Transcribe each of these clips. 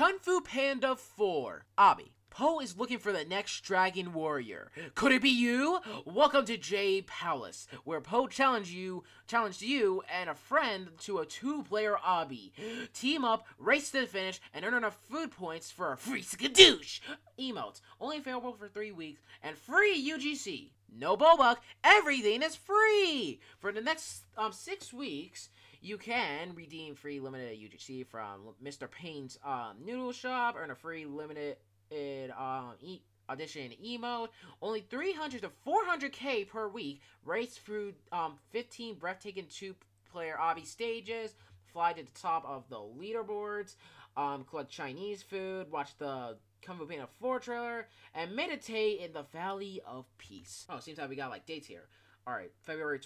Kung Fu Panda 4 Obby. Poe is looking for the next dragon warrior. Could it be you? Welcome to J Palace, where Poe challenged you and a friend to a two-player obby. Team up, race to the finish, and earn enough food points for a free skadoosh emote. Only available for 3 weeks and free UGC. No Bobuck. Everything is free for the next 6 weeks. You can redeem free limited UGC from Mr. Payne's noodle shop. Earn a free limited audition emote. Only 300 to 400k per week. Race through 15 breathtaking two-player obby stages. Fly to the top of the leaderboards. Collect Chinese food. Watch the Kung Fu Panda 4 trailer. And meditate in the Valley of Peace. Oh, seems like we got like dates here. All right, February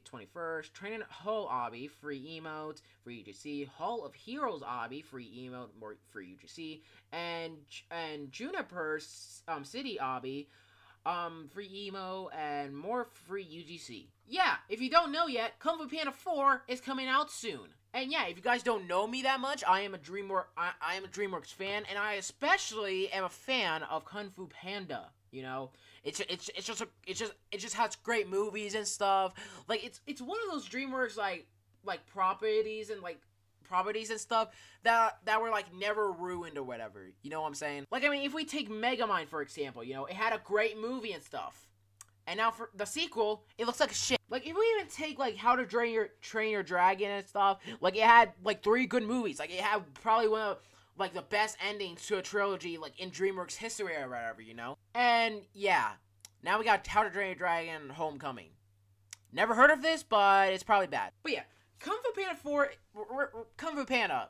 21st, Training Hall Obby, free emote, free UGC, Hall of Heroes Obby, free emote, more free UGC, and Juniper City Obby, free emo, and more free UGC. Yeah, if you don't know yet, Kung Fu Panda 4 is coming out soon. And yeah, if you guys don't know me that much, I am a DreamWorks fan, and I especially am a fan of Kung Fu Panda. You know, it just has great movies and stuff. Like it's one of those DreamWorks like properties and stuff that were like never ruined or whatever. You know what I'm saying? Like, I mean, if we take Megamind for example, you know, it had a great movie and stuff, and now for the sequel, it looks like shit. Like, if we even take like How to Train Your Dragon and stuff, like it had like 3 good movies. Like it had probably one of like the best endings to a trilogy like in DreamWorks history or whatever, you know? And yeah, now we got How to Train Your Dragon Homecoming. Never heard of this, but it's probably bad. But yeah, Kung Fu Panda 4, Kung Fu Panda,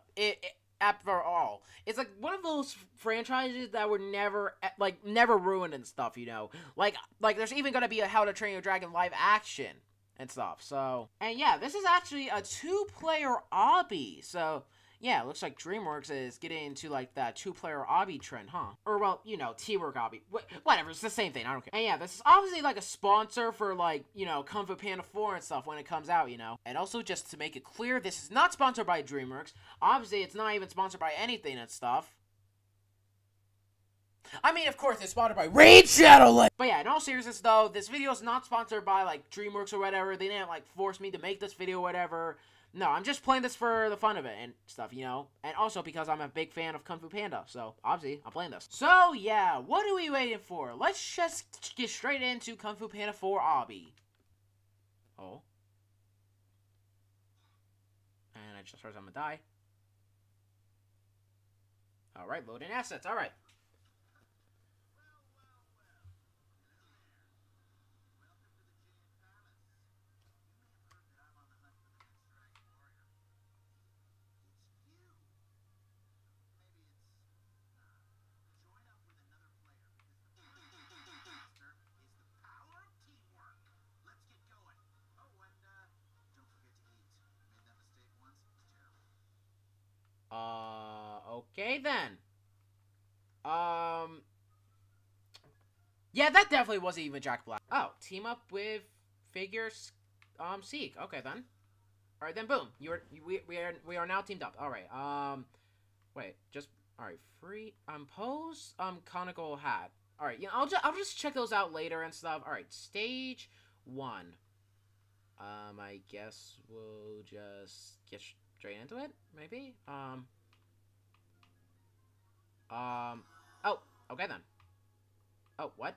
after all, it's like one of those franchises that were never ruined and stuff, you know? Like there's even gonna be a How to Train Your Dragon live action and stuff, so. And yeah, this is actually a 2-player obby, so. Yeah, it looks like DreamWorks is getting into, like, that two-player obby trend, huh? Or, well, you know, teamwork obby. Whatever, it's the same thing, I don't care. And yeah, this is obviously, like, a sponsor for, like, you know, Kung Fu Panda 4 and stuff when it comes out, you know? And also, just to make it clear, this is not sponsored by DreamWorks. Obviously, it's not even sponsored by anything and stuff. I mean, of course, it's sponsored by Raid Shadow Legends! But yeah, in all seriousness, though, this video is not sponsored by, like, DreamWorks or whatever. They didn't, like, force me to make this video or whatever. No, I'm just playing this for the fun of it and stuff, you know? And also because I'm a big fan of Kung Fu Panda, so obviously I'm playing this. So yeah, what are we waiting for? Let's just get straight into Kung Fu Panda 4 Obby. Oh. And I just heard I'm gonna die. Alright, loading assets, alright. Okay then. Yeah, that definitely wasn't even Jack Black. Oh, team up with figures, Seek. Okay then. All right then, boom. We are now teamed up. All right. All right. Free pose conical hat. All right. Yeah, I'll just check those out later and stuff. All right. Stage 1. I guess we'll just get straight into it. Maybe. Oh, okay then. Oh, what?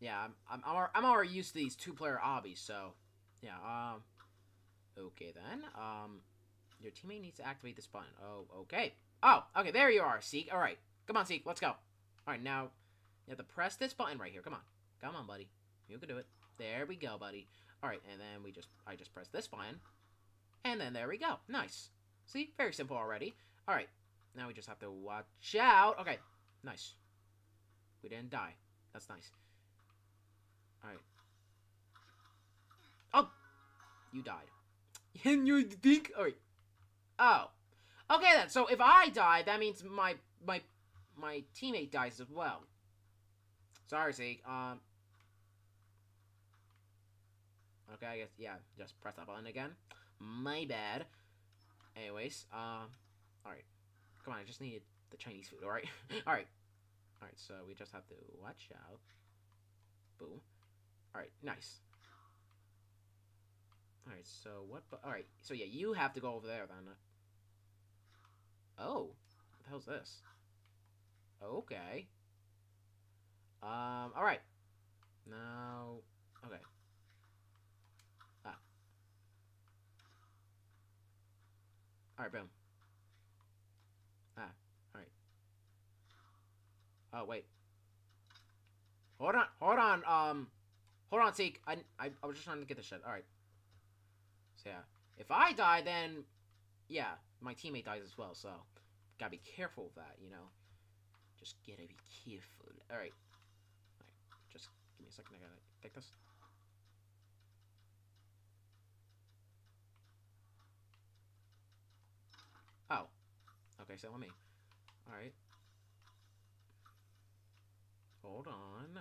Yeah, I'm already used to these two-player obbies, so yeah. Okay then. Your teammate needs to activate this button. Oh, okay. Oh, okay. There you are, Seek. All right, come on, Seek. Let's go. All right, now. You have to press this button right here. Come on. Come on, buddy. You can do it. There we go, buddy. Alright, and then I just press this button. And then there we go. Nice. See? Very simple already. Alright. Now we just have to watch out. Okay. Nice. We didn't die. That's nice. Alright. Oh! You died. And you think? Alright. Oh. Okay then. So if I die, that means my my teammate dies as well. Sorry, Zeke. Okay, I guess, yeah, just press that button again. My bad. Anyways, alright. Come on, I just needed the Chinese food, alright? Alright. Alright, so we just have to watch out. Boom. Alright, nice. Alright, so what, alright, so yeah, you have to go over there, then. Oh, what the hell's this? Okay. Alright. Now, okay. Alright, boom. Alright. Oh, wait. Hold on, hold on, Zeke. I was just trying to get this shit. Alright. So, yeah. If I die, then, yeah, my teammate dies as well, so gotta be careful of that, you know? Just gotta be careful. Alright. Alright, just give me a second. I gotta take this. Oh. Okay, so let me. Alright. Hold on.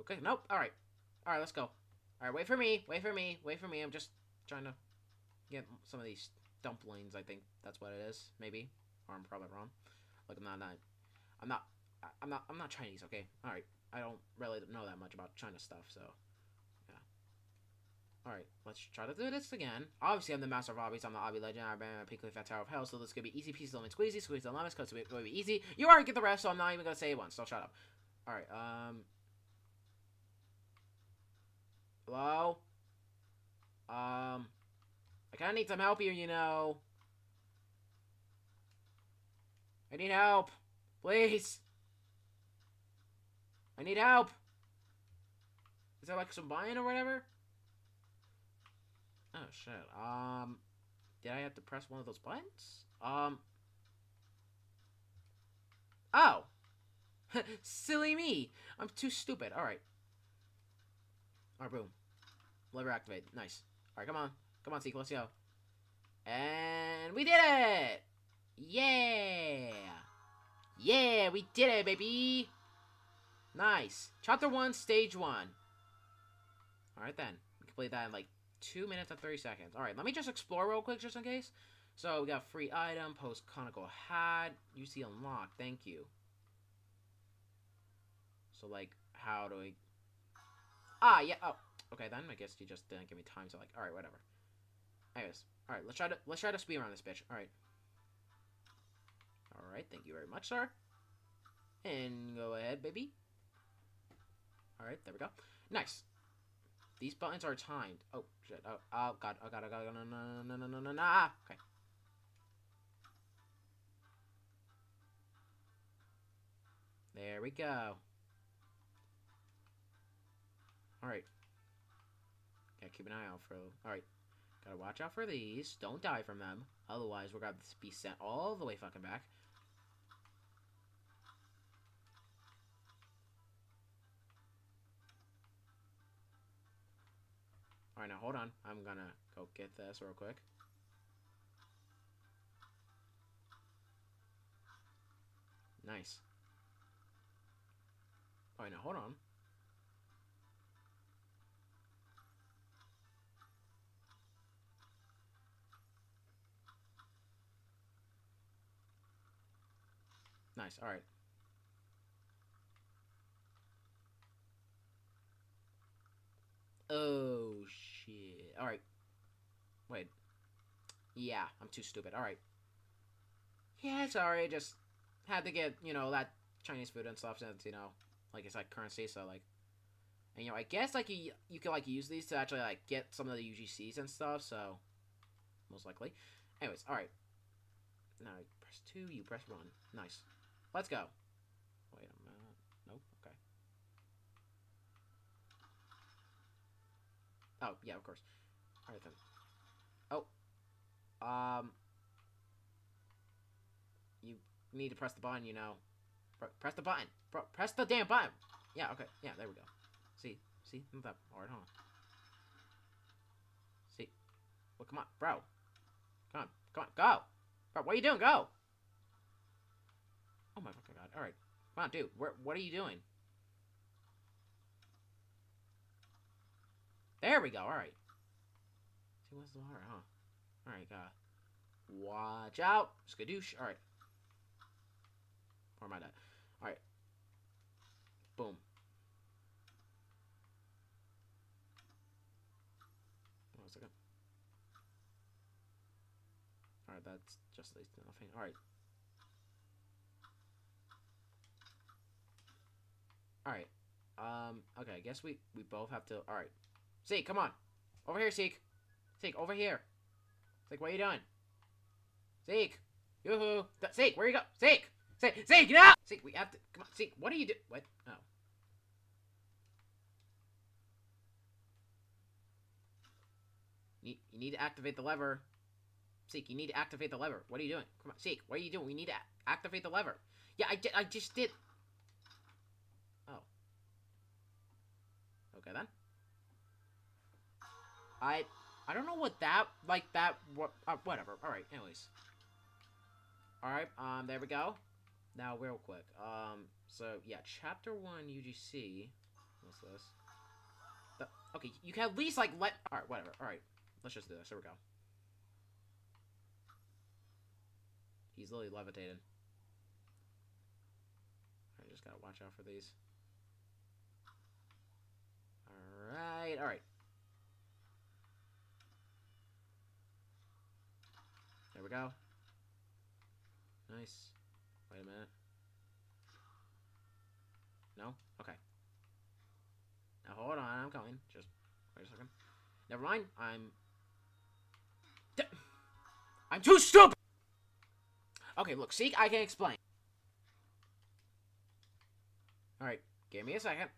Okay, nope. Alright. Alright, let's go. Alright, wait for me. Wait for me. I'm just trying to get some of these dumplings. I think that's what it is. Maybe. Or I'm probably wrong. Look, I'm not Chinese, okay? Alright. I don't really know that much about China stuff, so. Alright, let's try to do this again. Obviously, I'm the master of obbies. I'm the obby legend. I've been a peak cliff at Tower of Hell, so this could be easy peasy, lemon squeezy. Squeeze the lemons, because it's going to be easy. You already get the rest, so I'm not even going to say it once, so shut up. Alright, Hello? I kind of need some help here, you know. I need help. Please. I need help. Is there, like, some buy-in or whatever? Oh, shit. Did I have to press one of those buttons? Oh! Silly me! I'm too stupid. Alright. Alright, boom. Lever activate. Nice. Alright, come on. Come on, Zeke. Let's go. And we did it! Yeah! Yeah, we did it, baby! Nice. Chapter 1, Stage 1. Alright, then. We can play that in, like, 2 minutes and 30 seconds. All right, let me just explore real quick just in case. So we got free item, post conical hat, UC unlock. Thank you. So like, how do we? Ah, yeah. Oh, okay. Then I guess you just didn't give me time. So like, all right, whatever. Anyways, all right. Let's try to speed around this bitch. All right. All right. Thank you very much, sir. And go ahead, baby. All right. There we go. Nice. These buttons are timed. Oh, shit. Oh, God. Oh, God. Oh, God. No. Okay. There we go. Alright. Gotta keep an eye out for... Alright. Gotta watch out for these. Don't die from them. Otherwise, we're gonna be sent all the way fucking back. Alright, now hold on. I'm gonna go get this real quick. Nice. Alright, now hold on. Nice, alright. Oh, shit. Alright. Wait. Yeah, I'm too stupid. Alright. Yeah, sorry. Just had to get, you know, that Chinese food and stuff since, you know, like, it's, like, currency, so, like... And, you know, I guess, like, you can, like, use these to actually, like, get some of the UGCs and stuff, so... Most likely. Anyways, alright. Now, you press 2, you press 1. Nice. Let's go. Wait a minute. Nope. Okay. Oh, yeah, of course. Alright, then. Oh. You need to press the button, you know. Press the button. Press the damn button. Yeah, okay. Yeah, there we go. See? See? Not that hard, huh? See? Well, come on, bro. Come on. Go. Bro, what are you doing? Go. god. Alright. Come on, dude. What are you doing? There we go. Alright. See, what's the water? Huh. Alright, god. Watch out. Skadoosh. Alright. Where am I at? Alright. Boom. Hold on a second. Alright, that's just nothing. Alright. Alright. Okay, I guess we both have to... Alright. Zeke, come on. Over here, Zeke. Zeke, over here. Zeke, what are you doing? Zeke. Yoo-hoo. Zeke, where you go? Zeke! Zeke, Zeke, no! Zeke, we have to... Come on, Zeke, what are you doing? What? Oh. You need to activate the lever. Zeke, you need to activate the lever. What are you doing? Come on, Zeke, what are you doing? We need to activate the lever. Yeah, I just did. Oh. Okay, then. I don't know what that, like that, what, whatever. All right, anyways. All right, there we go. Now, real quick. So, yeah, Chapter 1 UGC. What's this? Okay, you can at least, like, let, all right, whatever. All right, let's just do this. Here we go. He's literally levitated. I just gotta watch out for these. Alright, alright. There we go. Nice. Wait a minute. No? Okay. Now hold on, I'm coming. Just wait a second. Never mind, I'm too stupid! Okay, look, Zeke, I can explain. Alright, give me a second.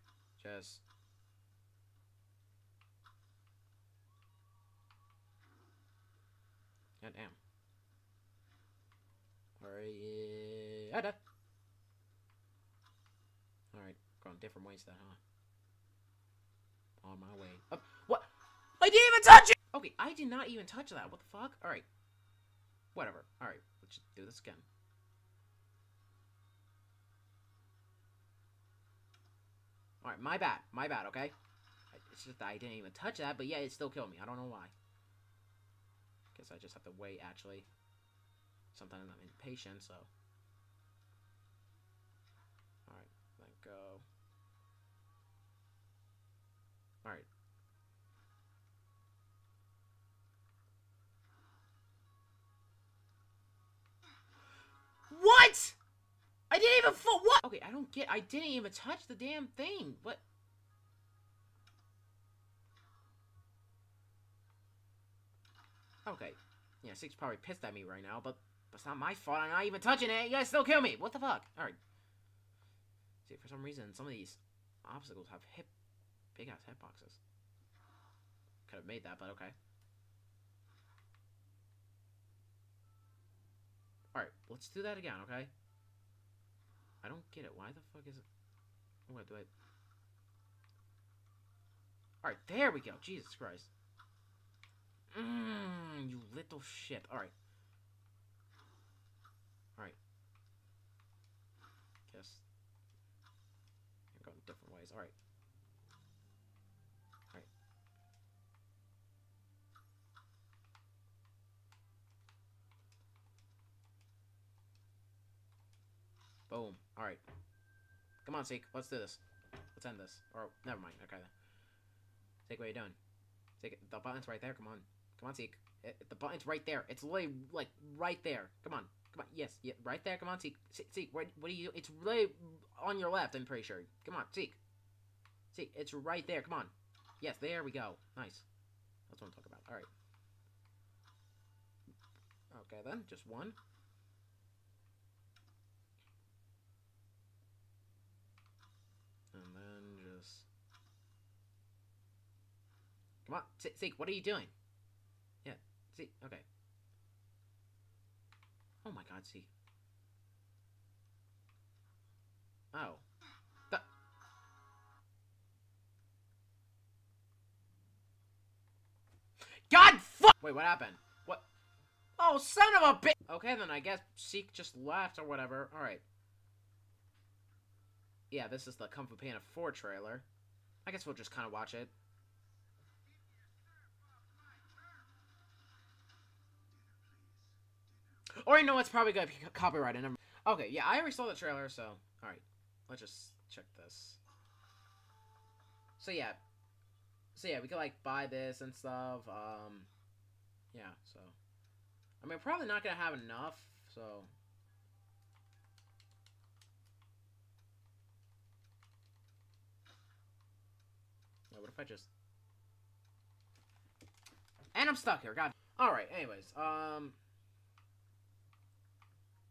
Just... God damn. Alright, going different ways then, huh? On my way. Up. What? I didn't even touch it! Okay, I did not even touch that. What the fuck? Alright. Whatever. Alright. Just do this again. All right, my bad. Okay, it's just that I didn't even touch that, but yeah, it still killed me. I don't know why. Guess I just have to wait. Actually, sometimes I'm impatient, so. All right, let go. All right. What? I didn't even what? Okay, I don't get. I didn't even touch the damn thing. What? Okay. Yeah, Zeke's probably pissed at me right now, but it's not my fault. I'm not even touching it. You guys still kill me. What the fuck? All right. See, for some reason, some of these obstacles have big ass hitboxes. Could have made that, but okay. Alright, let's do that again, okay? I don't get it. Why the fuck is it... What do I... Alright, there we go. Jesus Christ. Mmm, you little shit. Alright. Alright. Guess... I'm going different ways. Alright. Alright. Boom. Alright. Come on, Zeke. Let's do this. Let's end this. Or, never mind. Okay. Zeke, what are you doing? Zeke, the button's right there. Come on. Come on, Zeke. The button's right there. It's literally, like, right there. Come on. Come on. Yes. Yeah, right there. Come on, Zeke. Zeke, what are you doing? It's really on your left, I'm pretty sure. Come on, Zeke. Zeke, it's right there. Come on. Yes, there we go. Nice. That's what I'm talking about. Alright. Okay, then. Just one. And then just... Come on, Zeke, what are you doing? Yeah, Zeke, okay. Oh my god, Zeke. Oh. The... God fuck! Wait, what happened? What? Oh, son of a bitch! Okay, then I guess Zeke just left or whatever. Alright. Yeah, this is the Kung Fu Panda 4 trailer. I guess we'll just kind of watch it. Or you know what's probably going to be copyrighted. Okay, yeah, I already saw the trailer, so... Alright, let's just check this. So yeah, we could, like, buy this and stuff. Yeah, so... I mean, probably not going to have enough, so... Yeah, what if I just... And I'm stuck here, god... Alright, anyways,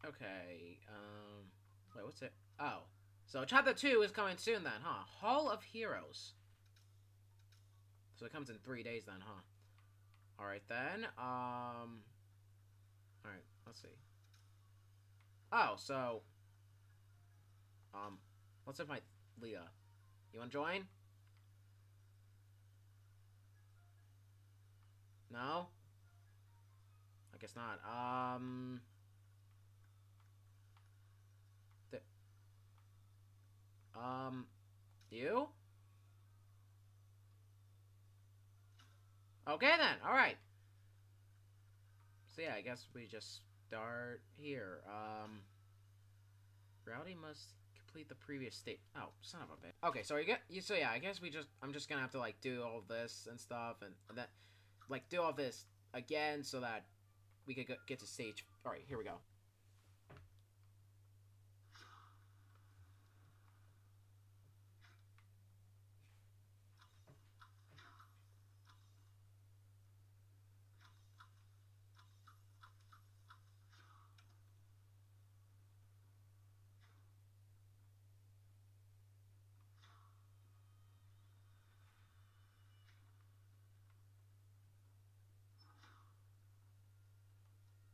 Okay, wait, what's it? Oh. So, Chapter 2 is coming soon then, huh? Hall of Heroes. So, it comes in 3 days then, huh? Alright then, Alright, let's see. Oh, so... Let's invite Leah. You wanna join? No? I guess not. You? Okay then, alright. So yeah, I guess we just start here. Rowdy must complete the previous state. Oh, son of a bitch. Okay, so yeah, I guess I'm just gonna have to, like, do all this and stuff, and then, like, do all this again so that we could get to stage. Alright, here we go.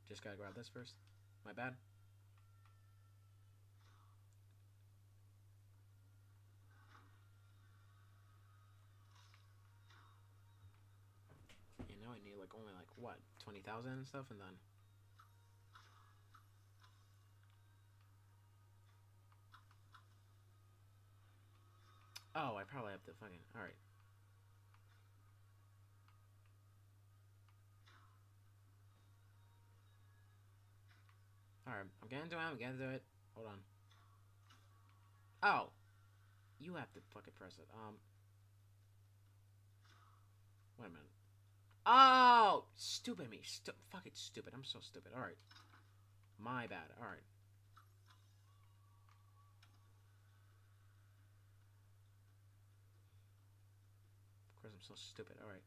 Just gotta grab this first. My bad. You know, I need, like, only, like, what, 20,000 and stuff, and then... Oh, I probably have to fucking... Alright. Alright, I'm gonna do it. Hold on. Oh! You have to fucking press it. Wait a minute. Oh! Stupid me. Fucking stupid. I'm so stupid. Alright. My bad. Alright. Of course I'm so stupid. Alright.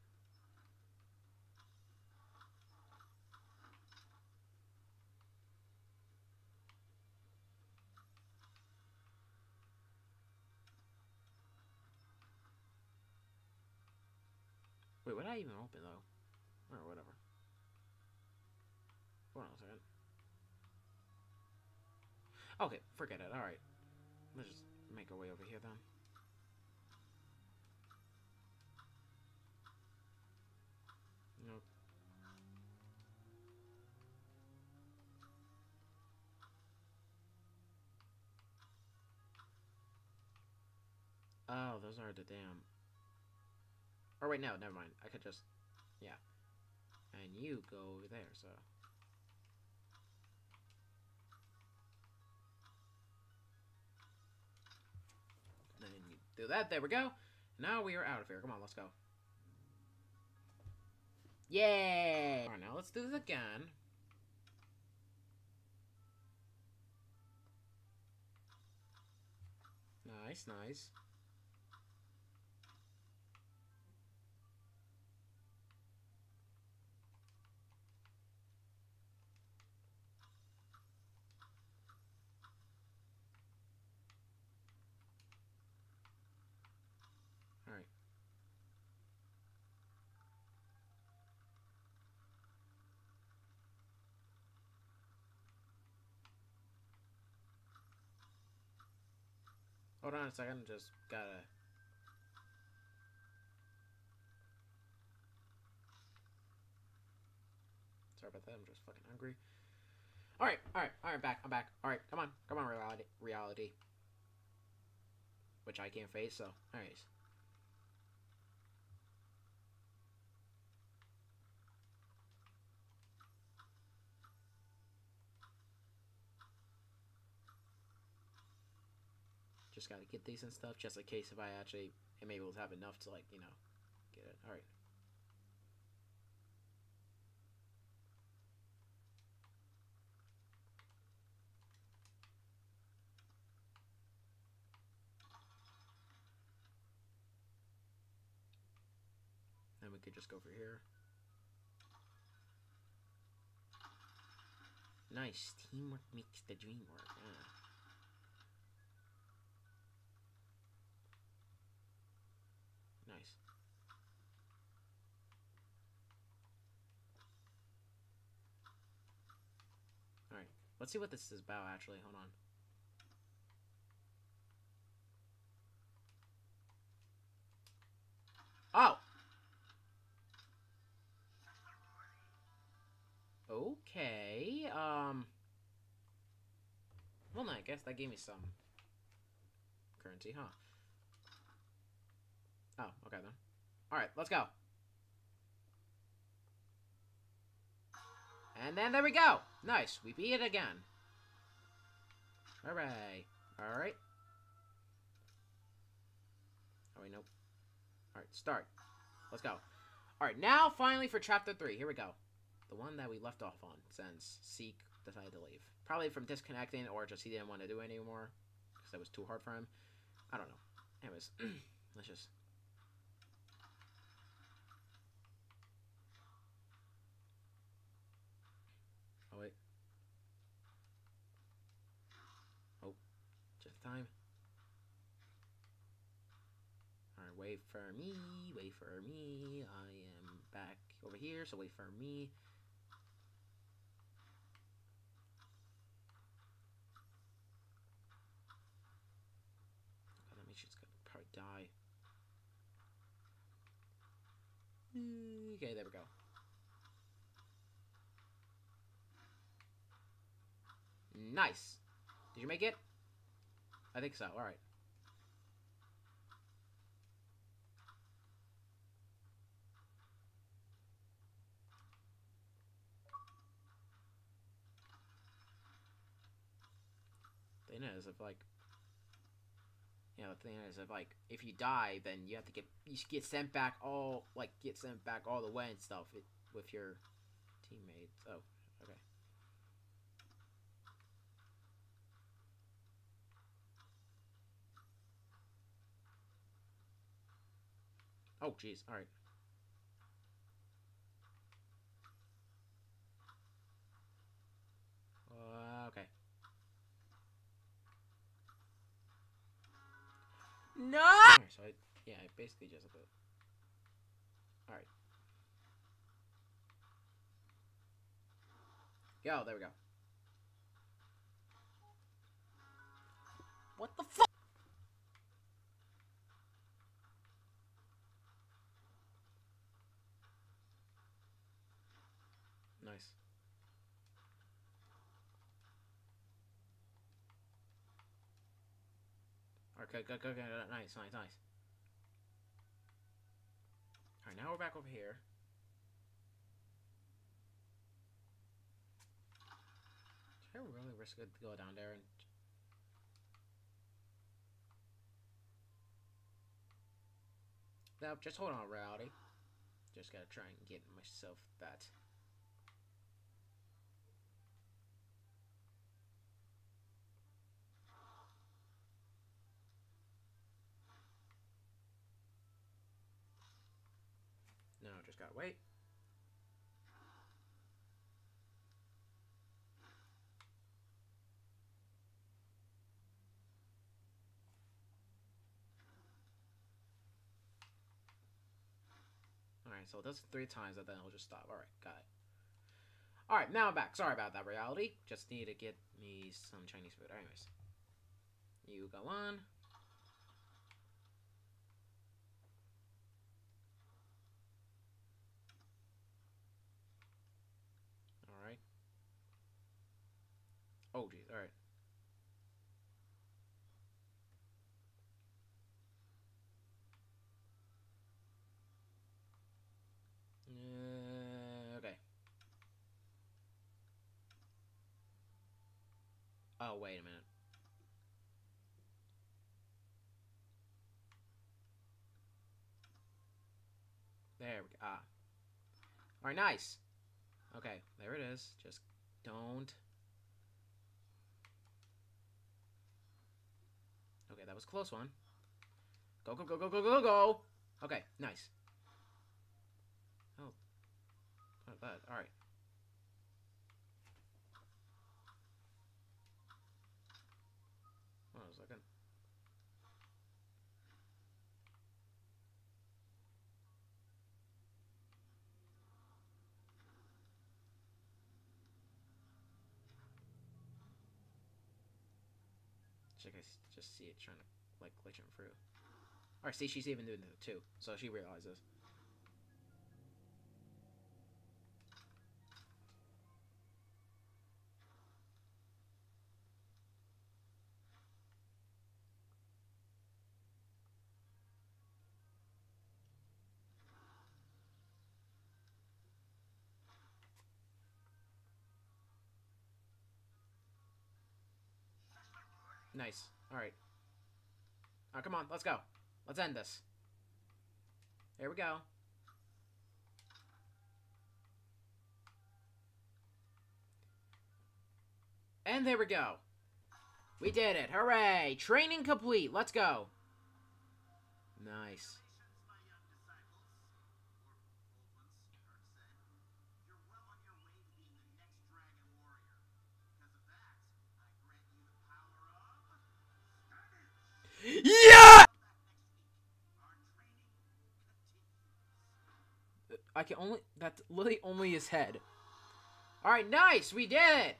Wait, would I even open though? Or whatever. Hold on a second. Okay, forget it. Alright. Let's just make our way over here then. Nope. Oh, those are the damn. Or wait, no, never mind. I could just, yeah. And you go over there, so. Then you do that. There we go. Now we are out of here. Come on, let's go. Yay! All right, now let's do this again. Nice, nice. Hold on a second, just gotta... Sorry about that, I'm just fucking hungry. Alright, I'm back. Alright, come on, reality. which I can't face, so alright. Just gotta get these and stuff, just in case if I actually am able to have enough to, like, you know, get it. Alright. Then we could just go over here. Nice. Teamwork makes the dream work. Yeah. Nice. Alright. Let's see what this is about, actually. Hold on. Oh! Okay, well, no, I guess that gave me some currency, huh? Oh, okay then. Alright, let's go. And then there we go! Nice, we beat it again. Hooray. Alright. Oh, wait, nope. Alright, start. Let's go. Alright, now finally for Chapter 3. Here we go. The one that we left off on since Seek decided to leave. Probably from disconnecting or just he didn't want to do it anymore. Because that was too hard for him. I don't know. Anyways, let's just... Oh, wait. Oh, just time. Alright, wait for me. Wait for me. I am back over here, so wait for me. That means she's gonna probably die. Okay, there we go. Nice. Did you make it? I think so. All right. The thing is, if like, you know, the thing is, if like, if you die, then you have to get sent back all, like, get sent back all the way and stuff with your teammates. Oh, okay. Oh, jeez. All right. Okay. No! Right, so, I basically just have to... All right. Yo, there we go. What the fuck? Nice. Okay, go, nice. Alright, now we're back over here. Should I really risk it to go down there and... No, just hold on, reality. Just gotta try and get myself that... No, just gotta wait. Alright, so it does it 3 times and then it'll just stop. Alright, got it. Alright, now I'm back. Sorry about that, reality. Just need to get me some Chinese food. Anyways. You go on. Alright. Oh, geez. Alright. Oh, wait a minute. There we go. Ah. Alright, nice. Okay, there it is. Just don't. Okay, that was a close one. Go, go, go, go, go, go, go! Okay, nice. Oh. Not bad. Alright. Hold on a second. I can just see it trying to, like, glitch him through. Alright, see, she's even doing it too, so she realizes. Nice. Alright. Alright, come on. Let's go. Let's end this. Here we go. And there we go. We did it. Hooray. Training complete. Let's go. Nice. Yeah! I can only... That's literally only his head. Alright, nice! We did it!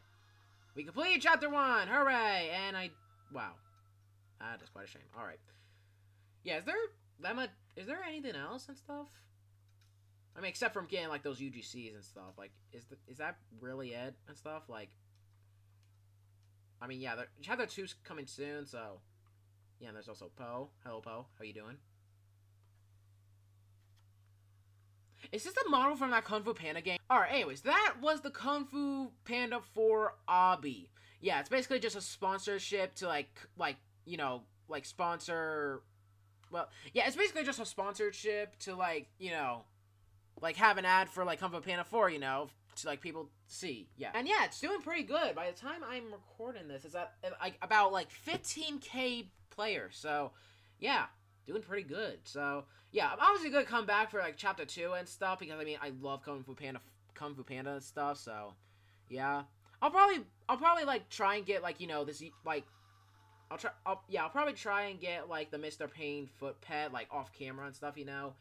We completed Chapter 1! Hooray! And I... Wow. That's quite a shame. Alright. Yeah, is there... that much... Is there anything else and stuff? I mean, except from getting, like, those UGCs and stuff. Like, is that really it and stuff? Like... I mean, yeah, Chapter 2's coming soon, so... Yeah, and there's also Poe. Hello, Poe. How you doing? Is this the model from that Kung Fu Panda game? Alright, anyways, that was the Kung Fu Panda 4 Obby. Yeah, it's basically just a sponsorship to, like, sponsor... Well, yeah, it's basically just a sponsorship to, like, you know... Like, have an ad for, like, Kung Fu Panda 4, you know... To, like, people see. Yeah. And, yeah, it's doing pretty good. By the time I'm recording this, it's at, like, about, like, 15K... player. So, yeah, doing pretty good. So, yeah, I'm obviously going to come back for, like, Chapter 2 and stuff, because, I mean, I love Kung Fu Panda and stuff, so, yeah. I'll probably, like, try and get, like, you know, this, like, I'll probably try and get, like, the Mr. Pain foot pet, like, off camera and stuff, you know.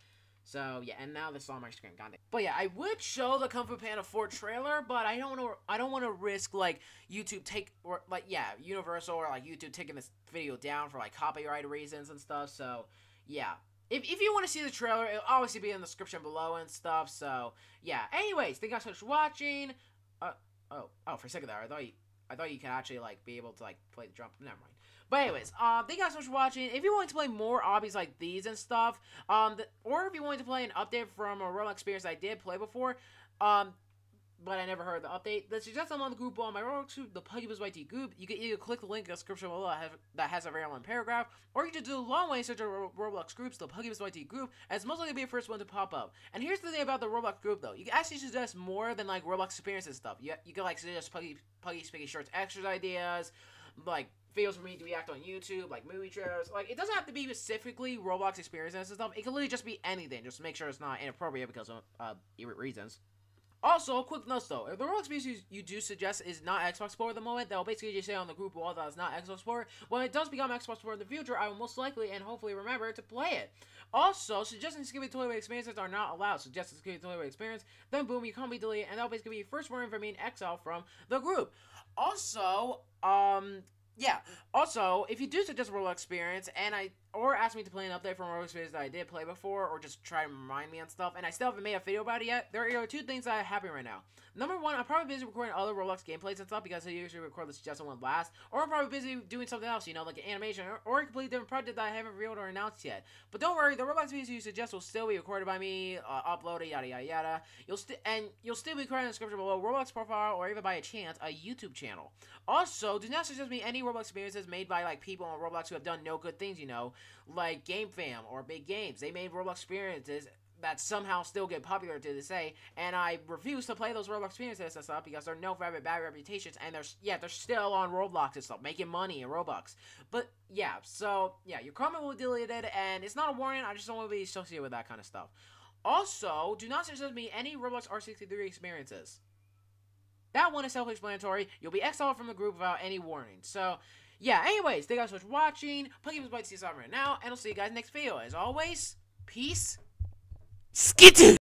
So, yeah, and now this is on my screen, goddamn. But, yeah, I would show the Kung Fu Panda 4 trailer, but I don't want to risk, like, YouTube Universal or, like, YouTube taking this video down for, like, copyright reasons and stuff. So, yeah. If you want to see the trailer, it'll obviously be in the description below and stuff. So, yeah. Anyways, thank you guys so much for watching. For a second there, I thought you could actually, like, be able to, like, play the drum. Never mind. But anyways, thank you guys so much for watching. If you want to play more obbies like these and stuff, or if you wanted to play an update from a Roblox experience I did play before, but I never heard the update, then suggest I'm on the group on my Roblox group, the PuggyPugsonYT group. You can either click the link in the description below that has a very long paragraph, or you can do a long way search on Roblox groups, the PuggyPugsonYT group, and it's most likely to be the first one to pop up. And here's the thing about the Roblox group, though. You can actually suggest more than, like, Roblox experience and stuff. You can, like, suggest Puggy Spiggy shorts extras ideas, like, videos for me to react on YouTube, like movie trailers. Like, it doesn't have to be specifically Roblox experiences and stuff. It can literally just be anything. Just make sure it's not inappropriate because of reasons. Also, quick notes though. If the Roblox experience you do suggest is not Xbox support at the moment, they'll basically just say on the group wall that it's not Xbox support. When it does become Xbox support in the future, I will most likely and hopefully remember to play it. Also, suggesting Skibidi Toilet experiences are not allowed. Suggest the Skibidi Toilet experience, then boom, you can't be deleted, and that'll basically be your first warning for being exiled from the group. Also, yeah. Also, if you do suggest Roblox Experience and or ask me to play an update from Roblox Experience that I did play before, or just try to remind me on stuff, and I still haven't made a video about it yet, there are two things that are happening right now. Number one, I'm probably busy recording other Roblox gameplays and stuff because I usually record the suggested one last, or I'm probably busy doing something else, you know, like an animation or a completely different project that I haven't revealed or announced yet. But don't worry, the Roblox videos you suggest will still be recorded by me, uploaded, yada yada yada. You'll still be recorded in the description below Roblox profile, or even by a chance, a YouTube channel. Also, do not suggest me any Roblox experiences made by like people on Roblox who have done no good things, you know, like GameFam or Big Games. They made Roblox experiences that somehow still get popular to this day, and I refuse to play those Roblox experiences and stuff because they're known for having bad reputations, and they're still on Roblox and stuff, making money in Robux. But yeah, so yeah, your comment will be deleted, and it's not a warning. I just don't want to be associated with that kind of stuff. Also, do not suggest me any Roblox R63 experiences. That one is self-explanatory. You'll be exiled from the group without any warning. So yeah, anyways, thank you guys so much for watching. PuggyPugsonYT right now, and I'll see you guys next video. As always, peace. Skitty!